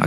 I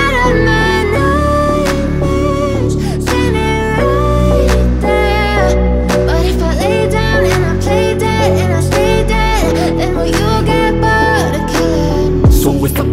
out of my nightmares, seeing it right there. But if I lay down and I play dead and I stay dead, then will you get bored of killing me? So if I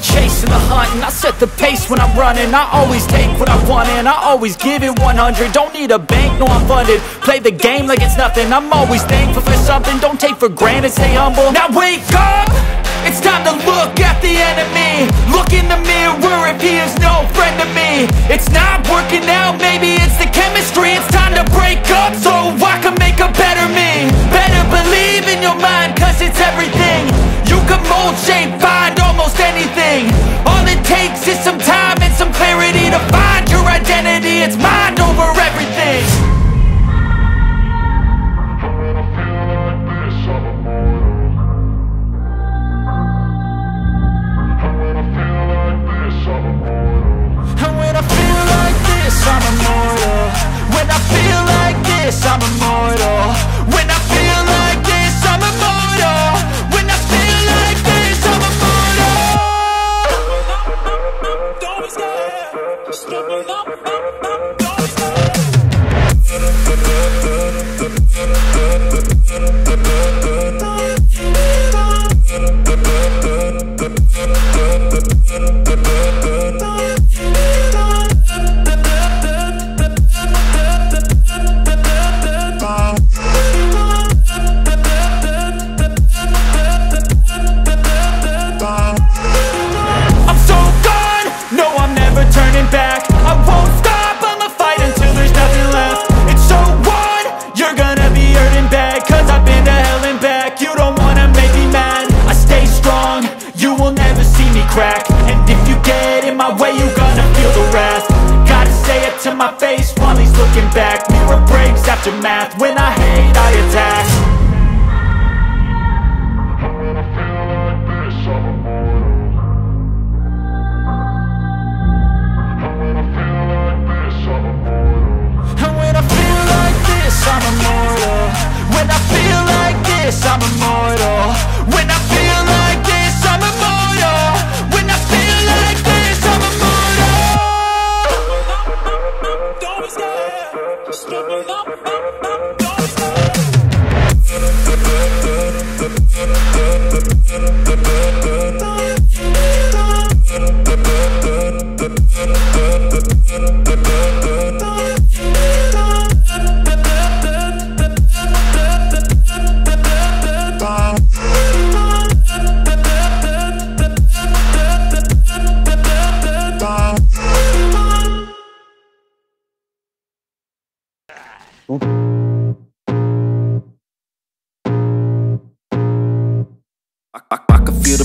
the chase and the hunt, and I set the pace when I'm running. I always take what I want and I always give it 100. Don't need a bank, no, I'm funded. Play the game like it's nothing. I'm always thankful for something. Don't take for granted, stay humble. Now wake up! It's time to look at the enemy. Look in the mirror if he is no friend to me. It's not working out, maybe it's the chemistry. It's time to break up so I can make a better me. Better believe in your mind, cause it's everything. You can mold, shape, find almost anything. All it takes is some time and some clarity to find your identity. It's mind over everything. And when I feel like this, I'm immortal. When I feel like this, I'm immortal. When I feel like this, I'm immortal. When I feel like this, I'm immortal. Don't be scared. Just step it up. My face while he's looking back. Mirror breaks after math. When I hate, I attack. And when I feel like this, I'm immortal. And when I feel like this, I'm immortal. And when I feel like this, I'm immortal. When I feel like this, I'm immortal. When I feel like this, I'm immortal. When I feel like this, I'm immortal. I can feel the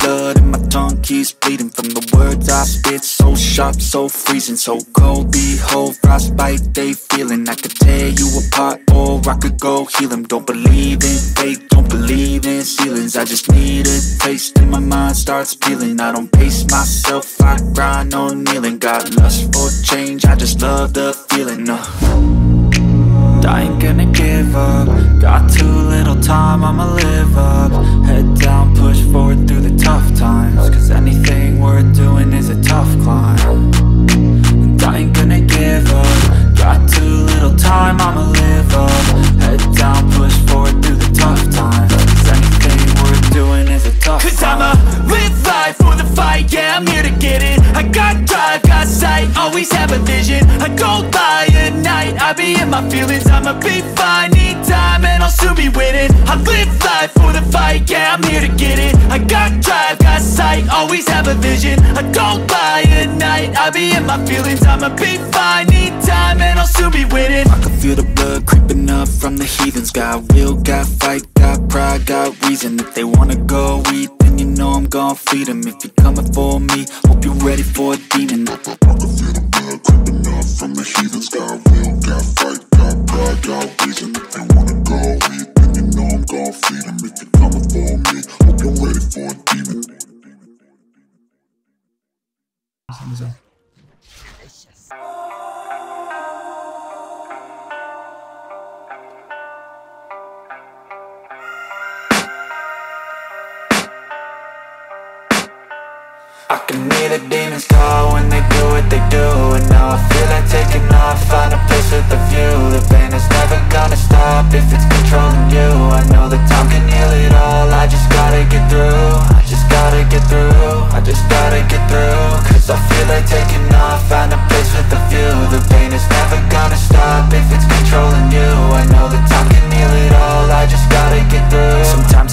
blood and my tongue keeps bleeding from the words I spit, so sharp, so freezing, so cold. Behold, frostbite they feeling. I could tear you apart or I could go heal them. Don't believe in fate, don't believe in ceilings. I just need a taste and my mind starts peeling. I don't pace myself, I grind on kneeling. Got lust for change, I just love the feeling. I ain't gonna give up. Got too little time, I'ma live up. Head down, push forward through the tough times. Cause anything worth doing is a tough climb. And I ain't gonna give up. Got too little time, I'ma live up. Head down, push forward through the tough times. Cause anything worth doing is a tough climb. Cause I'ma live life for the fight, yeah, I'm here to get it. I got drive, got sight, always have a vision. I don't lie at night, I be in my feelings. I'ma be fine, need time, and I'll soon be winning. I live life for the fight, yeah, I'm here to get it. I got drive, got sight, always have a vision. I don't lie at night, I be in my feelings. I'ma be fine, need time, and I'll soon be winning. I can feel the blood creeping up from the heathens. Got will, got fight, got pride, got reason. If they wanna go eat, then you know I'm gon' feed them. If you're coming for me, hope you're ready for a demon. I can feel the blood creeping up from the heathens. Got will, got fight, got pride, got reason. If you wanna go eat, then you know I'm gon' feed them. If you're coming for me, hope you're ready for a demon. Delicious. I can hear the demons call when they do what they do, and now I feel like taking off, find a place with a view. The pain is never gonna stop if it's controlling you. I know that time can heal it all, I just gotta get through. I just gotta get through, I just gotta get through. Cause I feel like taking off, find a place with a view. The pain is never gonna stop if it's controlling you. I know that time can heal it all, I just gotta get through. Sometimes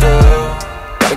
through. Gotta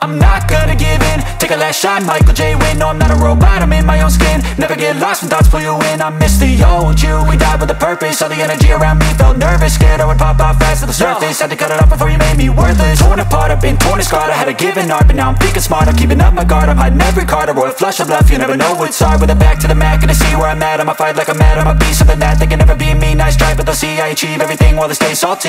I'm not gonna give in, take a last shot, Michael J. Win. No, I'm not a robot, I'm in my own skin. Never get lost when thoughts pull you in. I miss the old you, we died with a purpose. All the energy around me felt nervous, scared I would pop out fast to the surface. Had to cut it off before you made me worthless. Torn apart, I've been torn and scarred. I had a given art, but now I'm thinking smart. I'm keeping up my guard, I'm hiding every card. A royal flush of love, you never know what's hard. With a back to the mat, gonna see where I'm at. I'ma fight like I'm mad, I'ma be something that they can never be me. Nice try, but they'll see I achieve everything while they stay salty.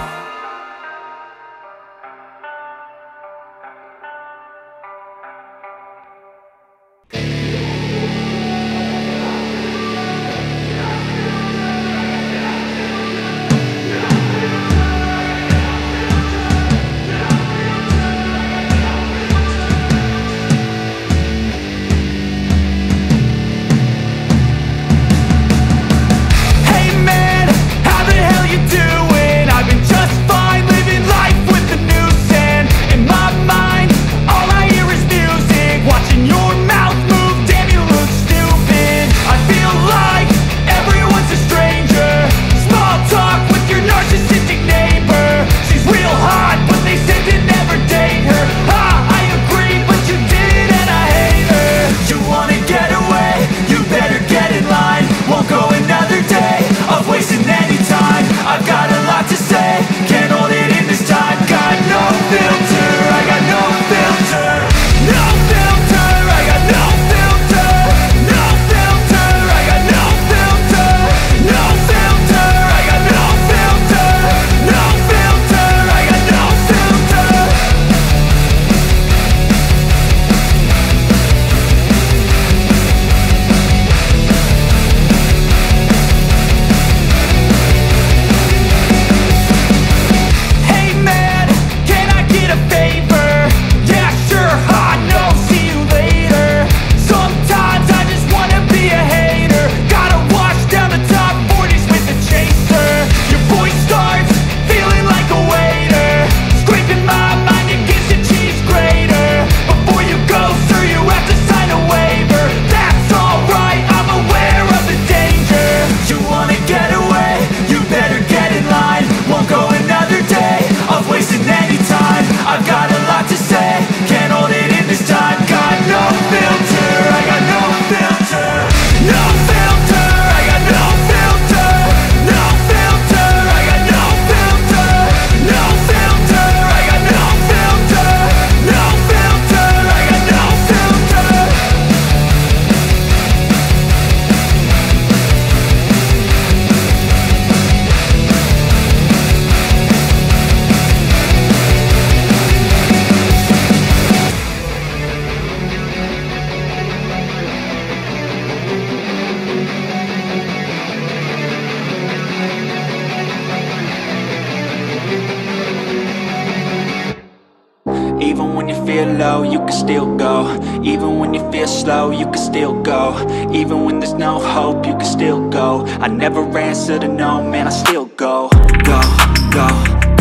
Even when you feel low, you can still go. Even when you feel slow, you can still go. Even when there's no hope, you can still go. I never answer to no, man, I still go. Go, go,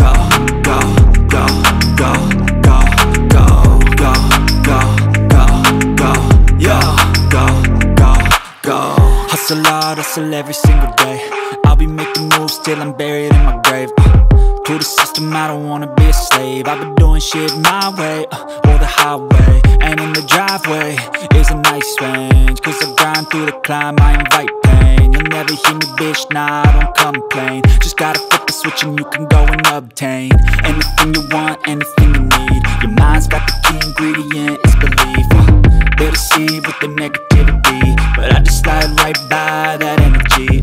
go, go, go, go, go, go, go, go, go, go, yo, go, go, go. Hustle hard, hustle every single day. I'll be making moves till I'm buried in my grave. To the system, I don't wanna be a slave. I've been doing shit my way, or the highway. And in the driveway is a nice range, cause I grind through the climb, I invite pain. You'll never hear me, bitch, nah, I don't complain. Just gotta flip the switch and you can go and obtain anything you want, anything you need. Your mind's got the key ingredient, it's belief. They deceive with the negativity, but I just slide right by that energy.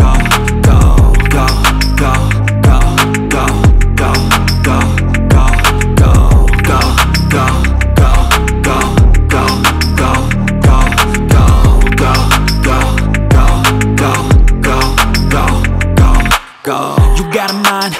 go, go, go, go, go, go, go, go, go, go, go, go, go, go, go, go, go, go, go, go, go, go, go, go.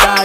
thought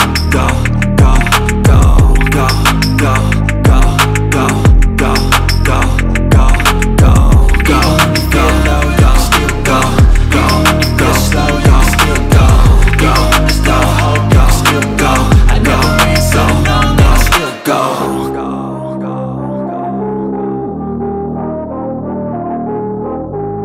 go, go, go, go, go, go, go, go, go, go, go, go. Even when you feel low, you can still go. Even when you feel slow, you can still go. Even when there's no hope, you can still go. I never answer to no, man, I still go.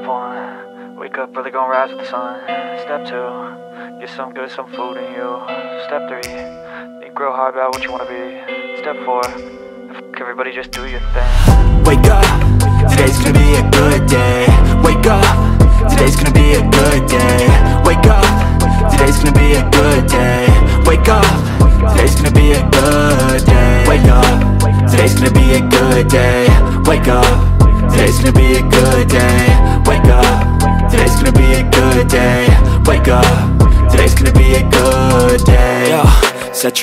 Step one, wake up early, gonna rise with the sun. Step two, get some good, some food in you. Step three, think real hard about what you wanna be. Step four, fuck everybody, just do your thing. Wake up, today's gonna be a good day. Wake up, today's gonna be a good day. Wake up, today's gonna be a good day. Wake up, today's gonna be a good day. Wake up, today's gonna be a good day. Wake up, today's gonna be a good day. Wake up, today's gonna be a good day. Wake up, today's gonna be a good day. Yo, set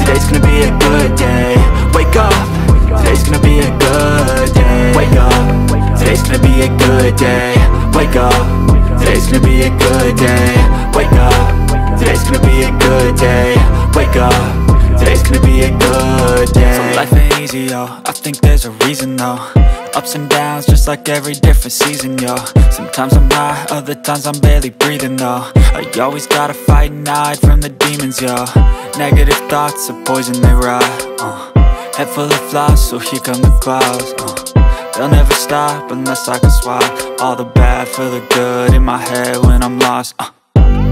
today's gonna be a good day. Wake up, today's gonna be a good day. Wake up, today's gonna be a good day. Wake up, today's gonna be a good day. Wake up, today's gonna be a good day. Wake up, today's gonna be a good day. So life ain't easy, yo, I think there's a reason though. Ups and downs, just like every different season, yo. Sometimes I'm high, other times I'm barely breathing though. I always gotta fight and hide from the demons, yo. Negative thoughts are poison, they rot, Head full of flies, so here come the clouds, They'll never stop unless I can swap all the bad for the good in my head when I'm lost,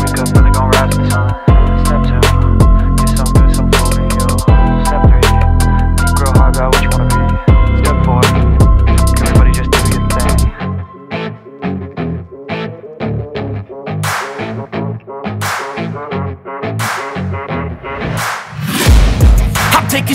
Wake up, really gonna rise to the sun. Taking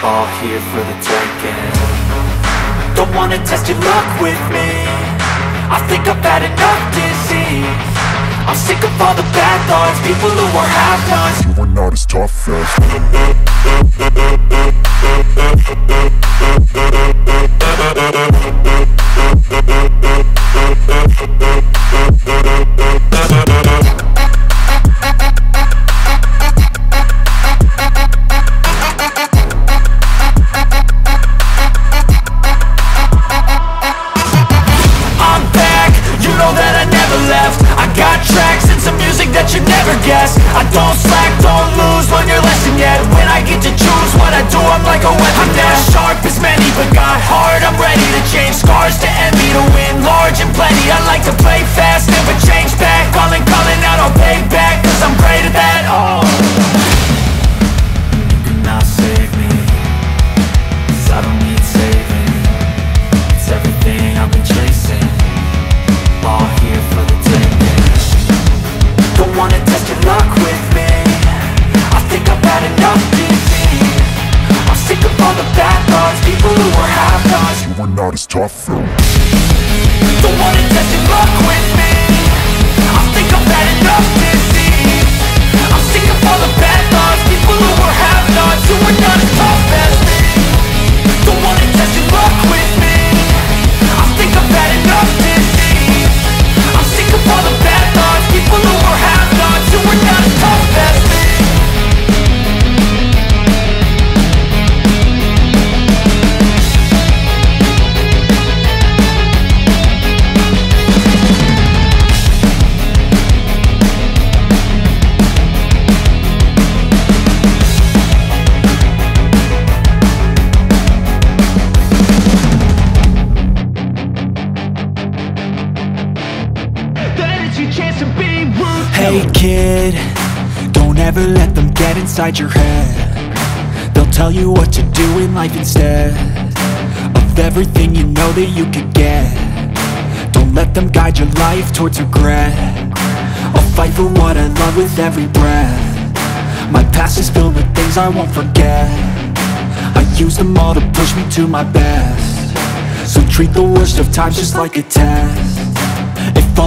all here for the taking. Don't wanna test your luck with me, I think I've had enough disease. I'm sick of all the bad thoughts, people who are half-nots. You are not as tough as I don't slack, don't lose, learn your lesson yet. When I get to choose what I do, I'm like a weapon. I'm not sharp as many, but got hard, I'm ready to change. Scars to envy, to win large and plenty. I like to play fast, never change back. Calling out, I'll pay back, cause I'm great at that. Oh, you cannot save me, cause I don't need saving. It's everything I've been chasing, all here for the taking. Don't wanna test your luck with me, I think I've had enough disease. I'm sick of all the bad thoughts, people who are half-nots. You are not as tough though. Don't wanna test your luck with me, I think I've had enough disease. I'm sick of all the bad thoughts, people who are half-nots. You are not as tough as me. Don't wanna test your luck with me. never let them get inside your head. They'll tell you what to do in life instead of everything you know that you could get. Don't let them guide your life towards regret. I'll fight for what I love with every breath. My past is filled with things I won't forget. I use them all to push me to my best. So treat the worst of times just like a test. If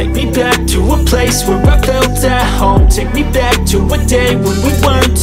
Take me back to a place where I felt at home. Take me back to a day when we weren't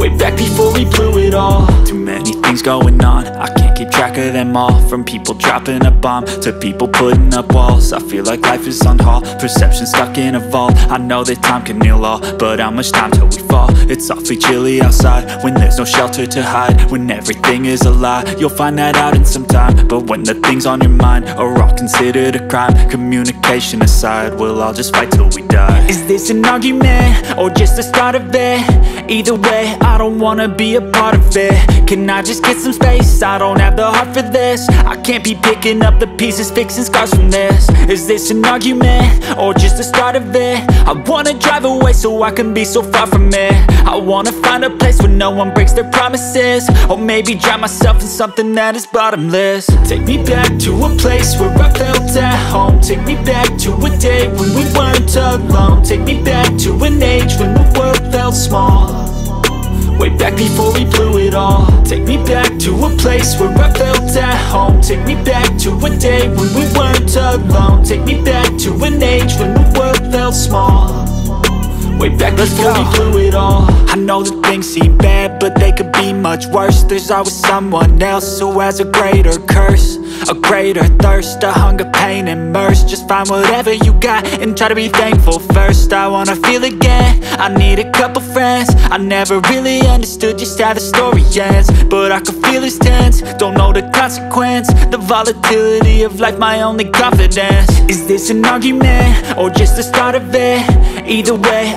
way back before we blew it all. Too many things going on, I can't keep track of them all. From people dropping a bomb to people putting up walls. I feel like life is on hold, perception stuck in a vault. I know that time can heal all, but how much time till we fall? It's awfully chilly outside when there's no shelter to hide. When everything is a lie, you'll find that out in some time. But when the things on your mind are all considered a crime, communication aside, we'll all just fight till we die. Is this an argument or just the start of it? Either way, I don't wanna be a part of it. Can I just get some space? I don't have the heart for this. I can't be picking up the pieces, fixing scars from this. Is this an argument, or just the start of it? I wanna drive away so I can be so far from it. I wanna find a place where no one breaks their promises, or maybe drown myself in something that is bottomless. Take me back to a place where I felt at home. Take me back to a day when we weren't alone. Take me back to an age when the world felt small, way back before we blew it all. Take me back to a place where I felt at home. Take me back to a day when we weren't alone. Take me back to an age when the world felt small, way back before we blew it all. I know that things seem bad, but they could be much worse. There's always someone else who has a greater curse, a greater thirst, a hunger, pain, and mercy. Just find whatever you got and try to be thankful first. I wanna feel again, I need a couple friends. I never really understood just how the story ends, but I can feel it's tense, don't know the consequence. The volatility of life, my only confidence. Is this an argument, or just the start of it? Either way,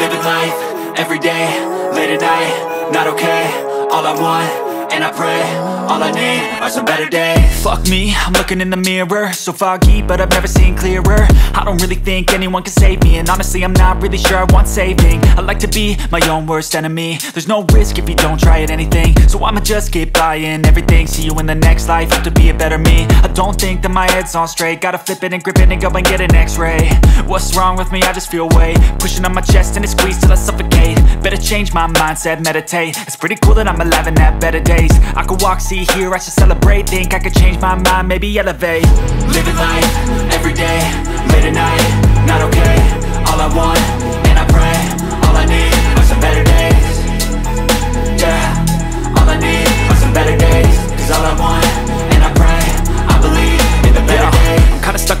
Living life, every day, late at night, not okay. All I want, and I pray, all I need are some better days. Fuck me, I'm looking in the mirror, so foggy, but I've never seen clearer. I don't really think anyone can save me, and honestly I'm not really sure I want saving. I like to be my own worst enemy. There's no risk if you don't try at anything, so I'ma just keep buying everything. See you in the next life, have to be a better me. I don't think that my head's on straight, gotta flip it and grip it and go and get an x-ray. What's wrong with me? I just feel weight pushing on my chest and it squeezes till I suffocate. Better change my mindset, meditate. It's pretty cool that I'm alive and have better days. I could walk, see, hear, I should celebrate. Think I could change my mind, maybe elevate. Living life, every day, late at night, not okay. All I want, and I pray, all I need are some better days. Yeah, all I need are some better days. Cause all I want, and I pray, I believe in the better days. I'm kinda stuck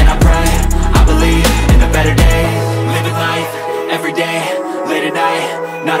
and I pray, I believe in the better days. Living life, every day, late at night, not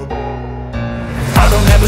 I don't ever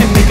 and make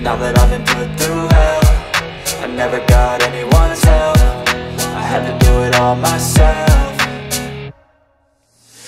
Now that I've been put through hell, I never got anyone's help, I had to do it all myself.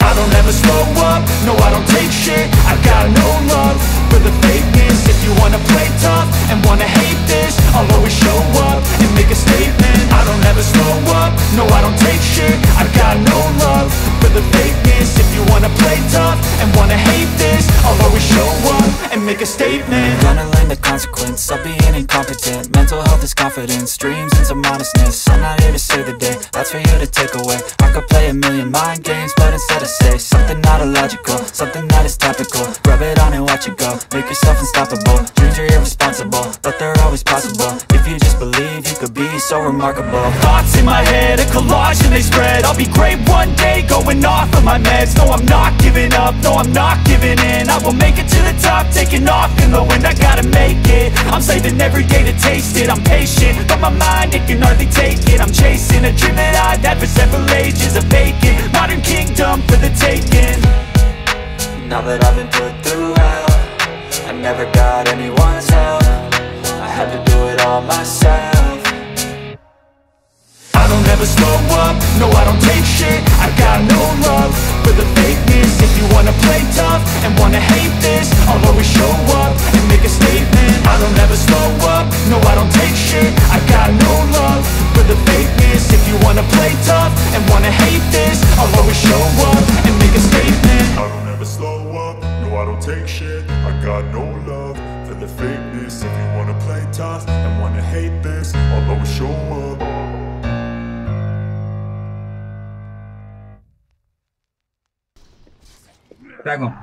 I don't ever slow up, no I don't take shit. I've got no love for the fakeness. If you wanna play tough and wanna hate this, I'll always show up and make a statement. I don't ever slow up, no I don't take shit. I've got no love for the fakeness. If you wanna play tough and wanna hate this, I'll always show up and make a statement. I'm gonna learn the consequence of being incompetent. Mental health is confidence, dreams into modestness. I'm not here to save the day, that's for you to take away. I could play a million mind games, but instead I say something not illogical, something that is topical. Rub it on and watch it go, make yourself unstoppable. Dreams are irresponsible, but they're always possible. If you just believe, you could be so remarkable. Thoughts in my head, a collage and they spread. I'll be great one day, going off of my meds. No, I'm not giving up, no, I'm not giving in. I will make it to the top, taking off in the wind. I gotta make it, I'm saving every day to taste it. I'm patient, but my mind, it can hardly take it. I'm chasing a dream that I've had for several ages, a vacant modern kingdom for the taking. Now that I've been put through hell, I never got anyone's help, I had to do it all myself. I don't ever slow up, no I don't take shit. I've got no love for the fakeness. If you wanna play tough and wanna hate this, I'll always show up and make a statement. I don't ever slow up, no I don't take shit. I've got no love for the fakeness. If you wanna play tough and wanna hate this, I'll always show up and make a statement. I don't ever slow up, no I don't take shit. I got no love for the fakeness. If you wanna play tough and wanna hate this, I'll always show up. Dragon.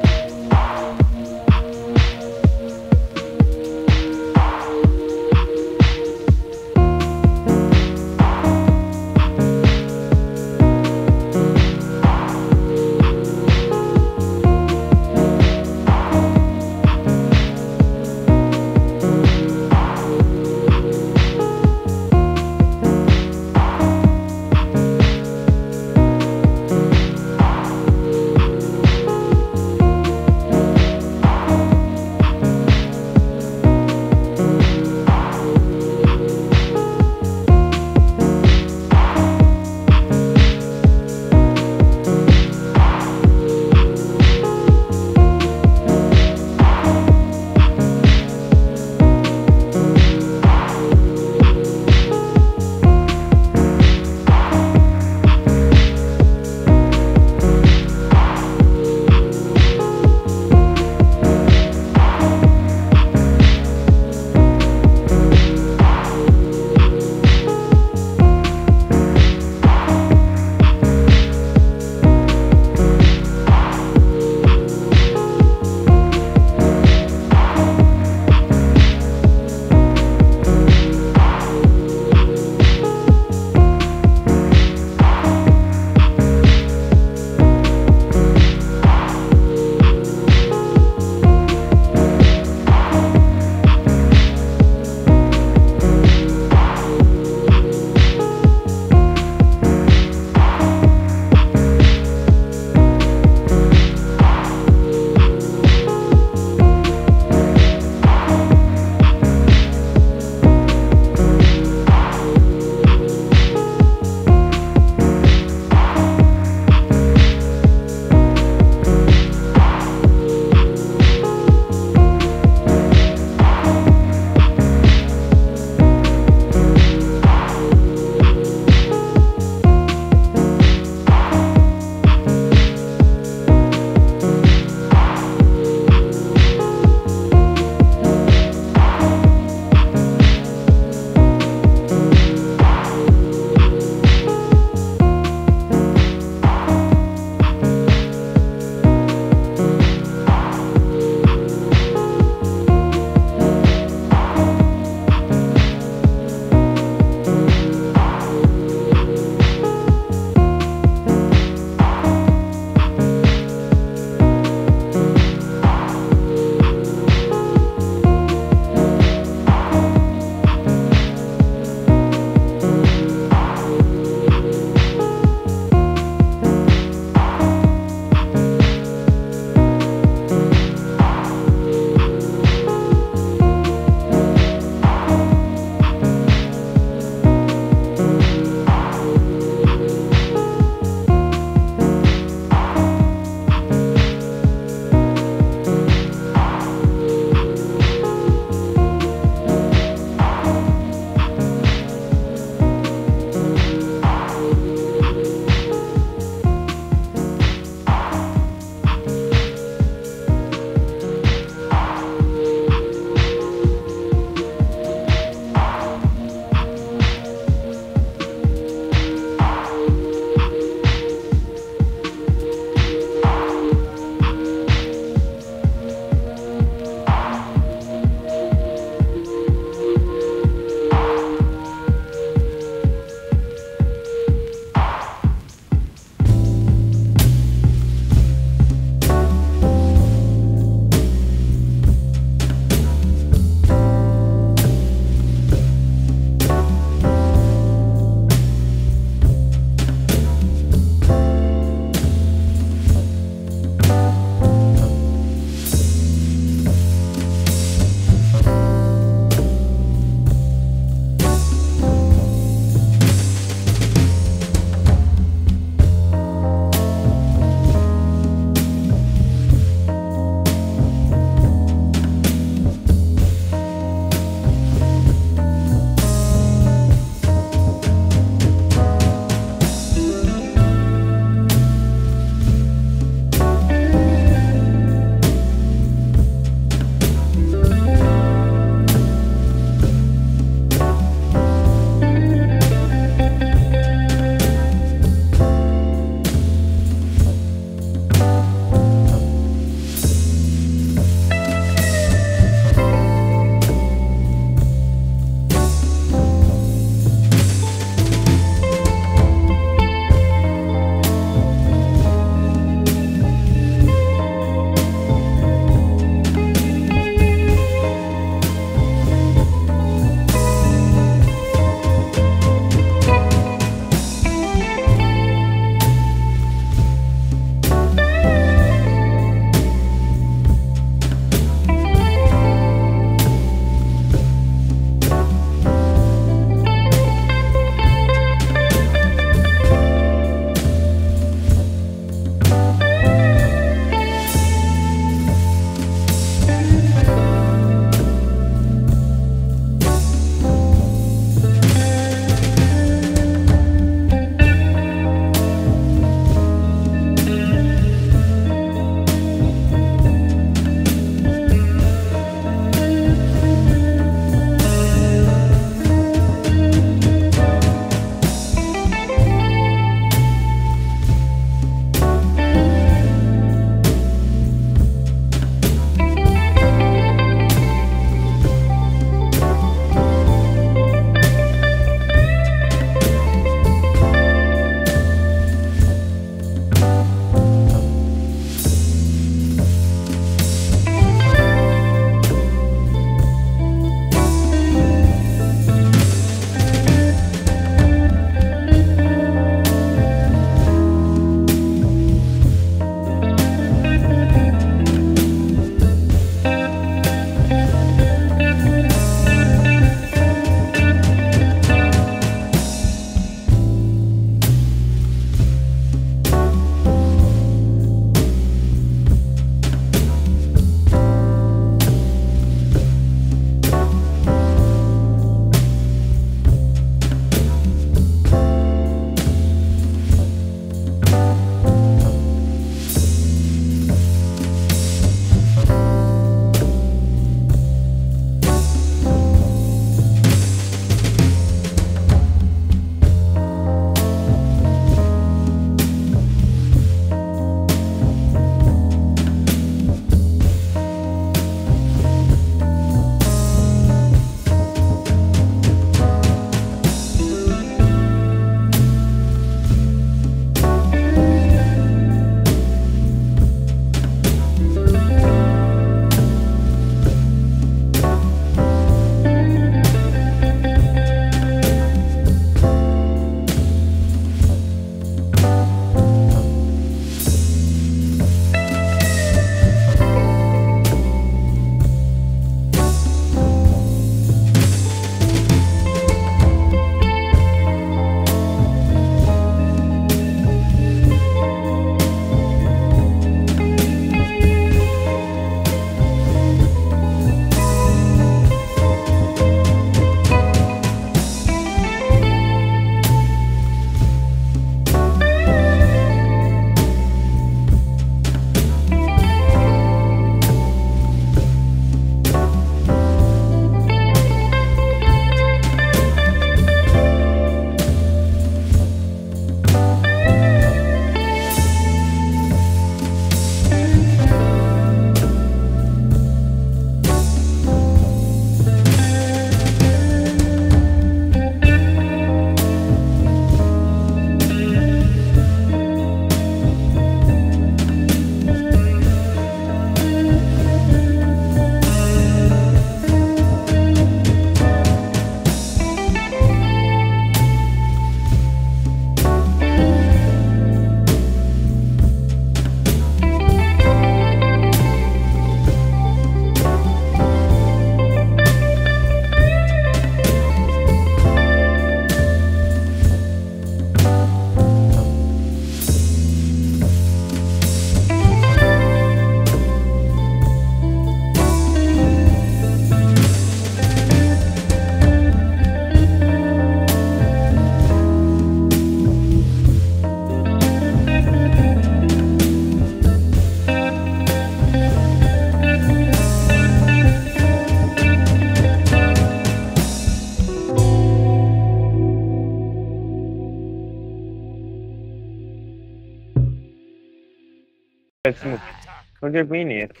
Forgive me, it's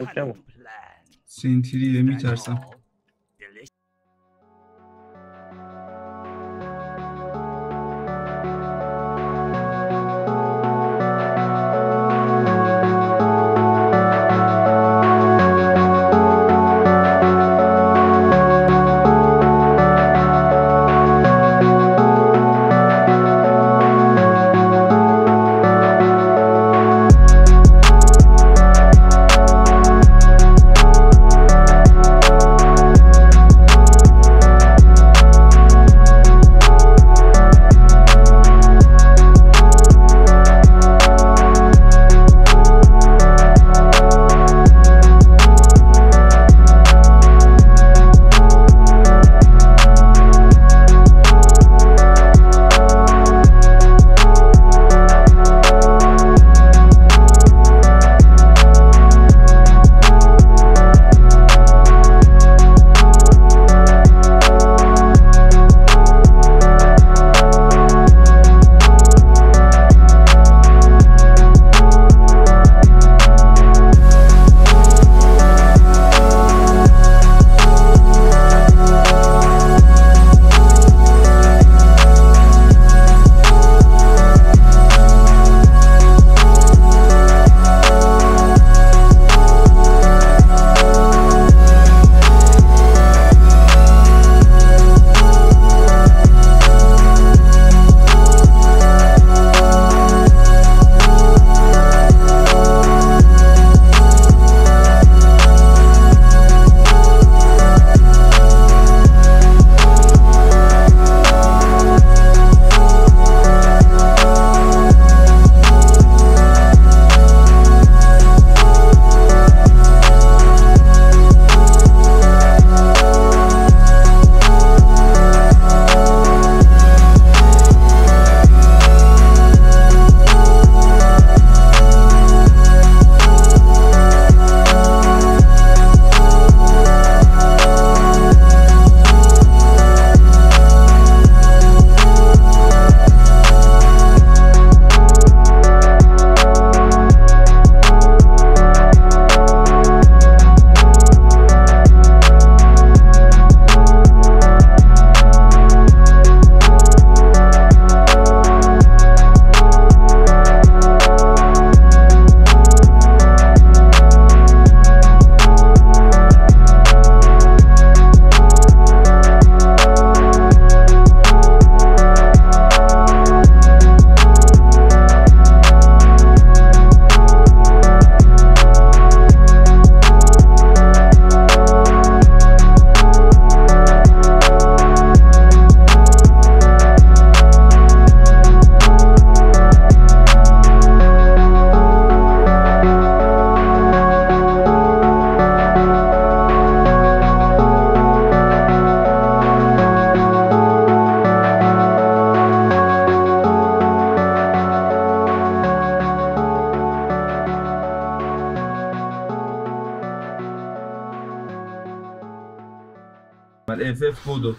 سینتیریه میترسم. FF Bodo.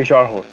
a short hole.